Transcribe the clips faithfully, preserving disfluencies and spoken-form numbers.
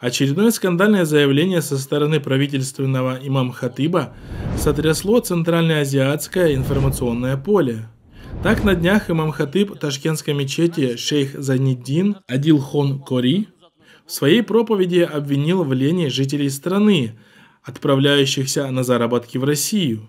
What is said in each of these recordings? Очередное скандальное заявление со стороны правительственного имам-хатыба сотрясло центральноазиатское информационное поле. Так, на днях имам-хатыб ташкентской мечети шейх Заниддин Адилхон Кори в своей проповеди обвинил в лени жителей страны, отправляющихся на заработки в Россию.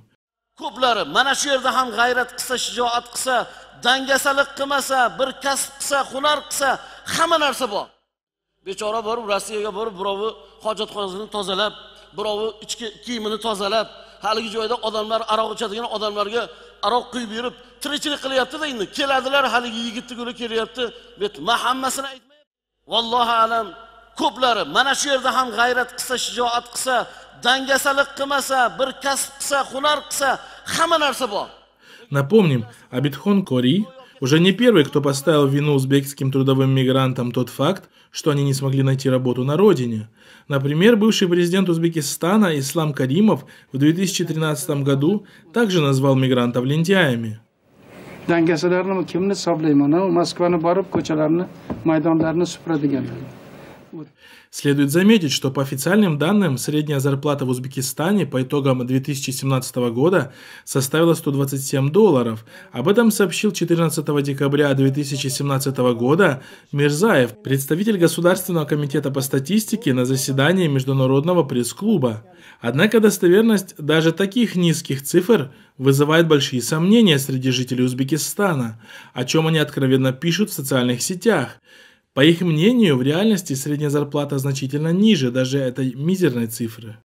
Напомним, Адилхон Кори уже не первый, кто поставил вину узбекским трудовым мигрантам тот факт, что они не смогли найти работу на родине. Например, бывший президент Узбекистана Ислам Каримов в две тысячи тринадцатом году также назвал мигрантов лентяями. Следует заметить, что по официальным данным средняя зарплата в Узбекистане по итогам две тысячи семнадцатого года составила сто двадцать семь долларов. Об этом сообщил четырнадцатого декабря две тысячи семнадцатого года Мирзаев, представитель Государственного комитета по статистике, на заседании Международного пресс-клуба. Однако достоверность даже таких низких цифр вызывает большие сомнения среди жителей Узбекистана, о чем они откровенно пишут в социальных сетях. По их мнению, в реальности средняя зарплата значительно ниже даже этой мизерной цифры.